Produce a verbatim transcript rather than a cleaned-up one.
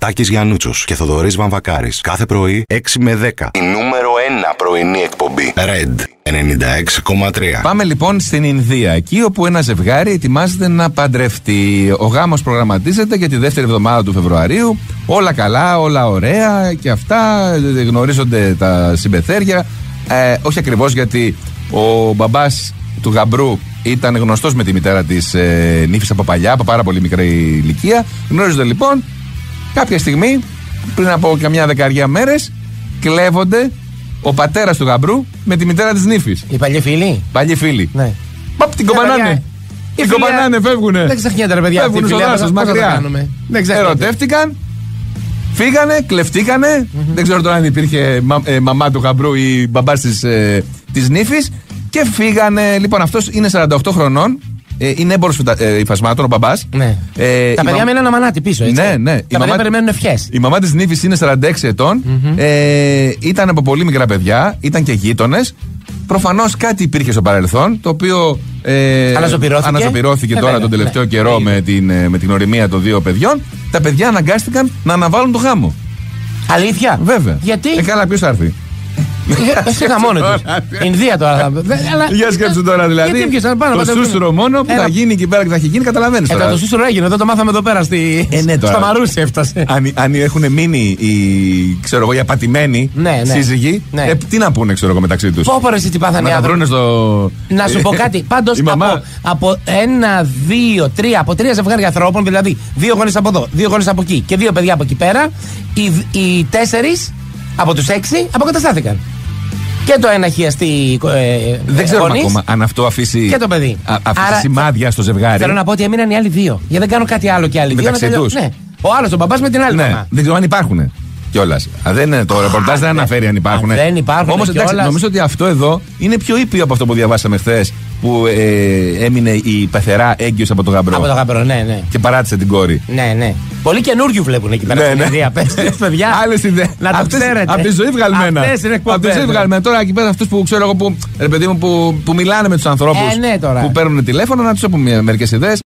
Τάκης Γιαννούτσος και Θοδωρής Βαμβακάρης. Κάθε πρωί έξι με δέκα. Η νούμερο ένα πρωινή εκπομπή. Ρεντ ενενήντα έξι κόμμα τρία. Πάμε λοιπόν στην Ινδία, εκεί όπου ένα ζευγάρι ετοιμάζεται να παντρευτεί. Ο γάμος προγραμματίζεται για τη δεύτερη εβδομάδα του Φεβρουαρίου. Όλα καλά, όλα ωραία και αυτά. Γνωρίζονται τα συμπεθέρια. Ε, όχι ακριβώς, γιατί ο μπαμπάς του γαμπρού ήταν γνωστός με τη μητέρα της ε, νύφης από παλιά, από πάρα πολύ μικρή ηλικία. Γνωρίζονται λοιπόν. Κάποια στιγμή, πριν από καμιά δεκαριά μέρες, κλέβονται ο πατέρας του γαμπρού με τη μητέρα της νύφης. Οι παλιοί φίλοι. Παλιοί φίλοι. Ναι. Παπ, την κομπανάνε. Την φιλία... κομπανάνε, φεύγουνε. Δεν ξεχνιέται ρε παιδιά. Φεύγουνε στο δάσος, μακριά. Ερωτεύτηκαν, φύγανε, κλεφτήκανε. Mm-hmm. Δεν ξέρω τώρα αν υπήρχε μα, ε, μαμά του γαμπρού ή μπαμπάς της, ε, της νύφης. Και φύγανε. Λοιπόν, αυτός είναι σαράντα οκτώ χρονών. Είναι έμπορος υφασμάτων, ο μπαμπάς. Ναι. Ε, τα παιδιά με έναν αμανάτι πίσω, έτσι. Ναι, ναι. Τα παιδιά μαμά... περιμένουν ευχές. Η μαμά της νύφης είναι σαράντα έξι ετών. Mm-hmm. Ε, ήταν από πολύ μικρά παιδιά, ήταν και γείτονες. Προφανώς κάτι υπήρχε στο παρελθόν, το οποίο ε, αναζωπυρώθηκε, αναζωπυρώθηκε ε, τώρα βέβαια, τον τελευταίο ναι. καιρό με την, με την οριμία των δύο παιδιών. Τα παιδιά αναγκάστηκαν να αναβάλουν το γάμο. Αλήθεια? Βέβαια. Γιατί? Ε, καλά, ποιος θα έρθει? Είχα μόνο του. Ινδία τώρα. Για σκέψου τώρα δηλαδή. Το σούσουρο μόνο που θα γίνει εκεί πέρα και θα έχει γίνει, καταλαβαίνεις τώρα. Το σούσουρο έγινε, δεν το μάθαμε εδώ πέρα. Στα Μαρούσια έφτασε. Αν έχουν μείνει οι, ξέρω εγώ, οι απατημένοι σύζυγοι, τι να πούνε, ξέρω εγώ, μεταξύ τους. Πόπορε εσύ τι πάθανε οι άνθρωποι. Να σου πω κάτι. Πάντως από ένα, δύο, τρία, από τρία ζευγάρια ανθρώπων, δηλαδή δύο γονείς από εδώ, δύο γονείς από εκεί και δύο παιδιά από εκεί πέρα, οι τέσσερις από τους έξι αποκαταστάθηκαν. Και το ένα χιαστή ε, δεν ξέρουμε γονείς, ακόμα αν αυτό αφήσει, και το παιδί. Α, αφήσει άρα, σημάδια στο ζευγάρι. Θέλω να πω ότι έμειναν οι άλλοι δύο. Γιατί δεν κάνουν κάτι άλλο και άλλοι μεταξύ δύο. Μεταξύ ναι. Ο άλλος, ο μπαμπάς με την άλλη. Ναι. Μαμά. Δεν ξέρω αν υπάρχουν κιόλας. Το ρεπορτάζ δεν αναφέρει αν υπάρχουν. Δεν υπάρχουν. Όμως εντάξει, νομίζω ότι αυτό εδώ είναι πιο ήπιο από αυτό που διαβάσαμε χθες. Που ε, έμεινε η πεθερά έγκυος από το γαμπρό. Από το γαμπρό, ναι, ναι. Και παράτησε την κόρη. Ναι, ναι. Πολύ καινούριου βλέπουν εκεί πέρα. Ναι, στην ιδέα. Πες τις παιδιά. Άλλες ιδέες. Να τα ξέρετε. Από τη ζωή βγαλμένα. Από τη ζωή βγαλμένα. Τώρα εκεί πέρα αυτούς που ξέρω εγώ που, ρε παιδί μου, που, που μιλάνε με τους ανθρώπους. Ε, ναι, τώρα. Που παίρνουν τηλέφωνο, να τους πω μερικές ιδέες.